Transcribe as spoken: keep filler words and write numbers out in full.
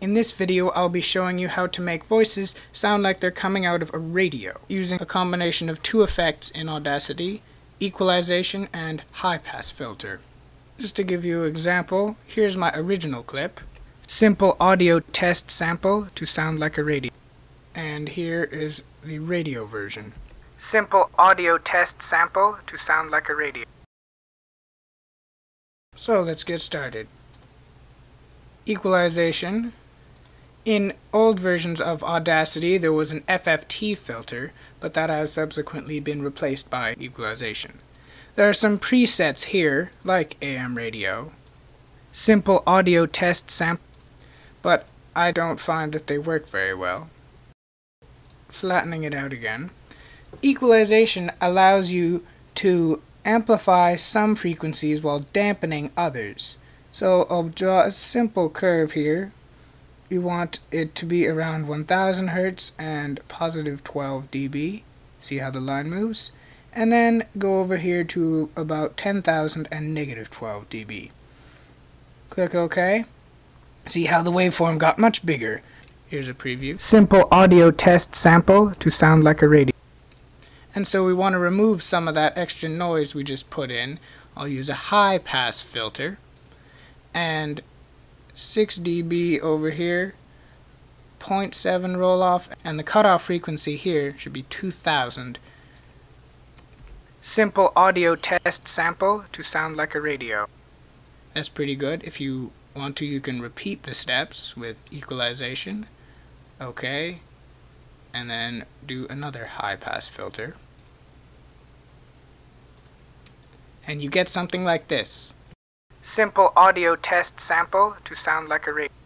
In this video, I'll be showing you how to make voices sound like they're coming out of a radio, using a combination of two effects in Audacity, equalization and high-pass filter. Just to give you an example, here's my original clip. Simple audio test sample to sound like a radio. And here is the radio version. Simple audio test sample to sound like a radio. So let's get started. Equalization. In old versions of Audacity, there was an F F T filter, but that has subsequently been replaced by equalization. There are some presets here, like A M radio, simple audio test sample, but I don't find that they work very well. Flattening it out again. Equalization allows you to amplify some frequencies while dampening others. So I'll draw a simple curve here. You want it to be around one thousand hertz and positive twelve D B. See how the line moves? And then go over here to about ten thousand and negative twelve D B. Click OK. See how the waveform got much bigger. Here's a preview. Simple audio test sample to sound like a radio. And so we want to remove some of that extra noise we just put in. I'll use a high pass filter. And six D B over here, zero point seven roll off, and the cutoff frequency here should be two thousand. Simple audio test sample to sound like a radio. That's pretty good. If you want to, you can repeat the steps with equalization. Okay. And then do another high pass filter. And you get something like this. Simple audio test sample to sound like a radio.